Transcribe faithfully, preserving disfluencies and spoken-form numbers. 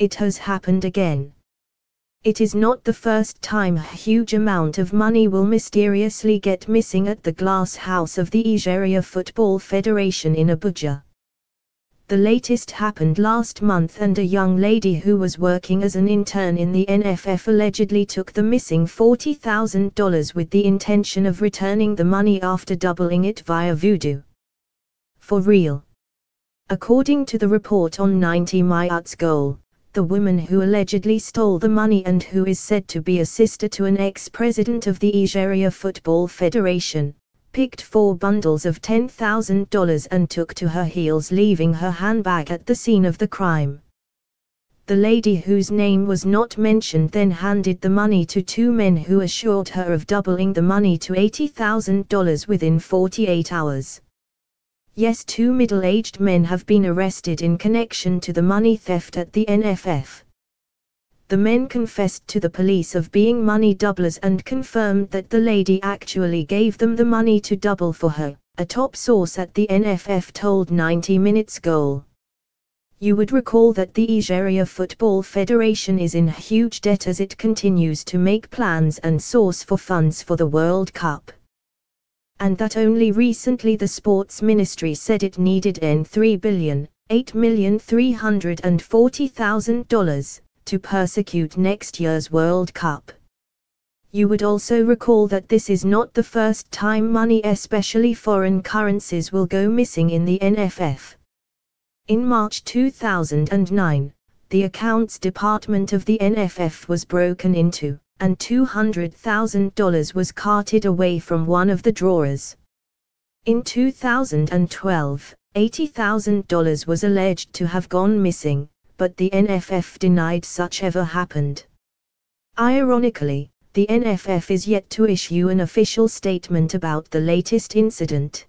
It has happened again. It is not the first time a huge amount of money will mysteriously get missing at the glass house of the Nigeria Football Federation in Abuja. The latest happened last month, and a young lady who was working as an intern in the N F F allegedly took the missing forty thousand dollars with the intention of returning the money after doubling it via voodoo. For real. According to the report on ninety minutes goal, the woman who allegedly stole the money and who is said to be a sister to an ex-president of the Nigeria Football Federation, picked four bundles of ten thousand dollars and took to her heels, leaving her handbag at the scene of the crime. The lady, whose name was not mentioned, then handed the money to two men who assured her of doubling the money to eighty thousand dollars within forty-eight hours. Yes, two middle-aged men have been arrested in connection to the money theft at the N F F. The men confessed to the police of being money doublers and confirmed that the lady actually gave them the money to double for her, a top source at the N F F told ninety minutes goal. You would recall that the Nigeria Football Federation is in huge debt as it continues to make plans and source for funds for the World Cup, and that only recently the sports ministry said it needed three billion, eight million three hundred forty thousand dollars to persecute next year's World Cup. You would also recall that this is not the first time money, especially foreign currencies, will go missing in the N F F. In March two thousand nine, the accounts department of the N F F was broken into, and two hundred thousand dollars was carted away from one of the drawers. In two thousand twelve, eighty thousand dollars was alleged to have gone missing, but the N F F denied such ever happened. Ironically, the N F F is yet to issue an official statement about the latest incident.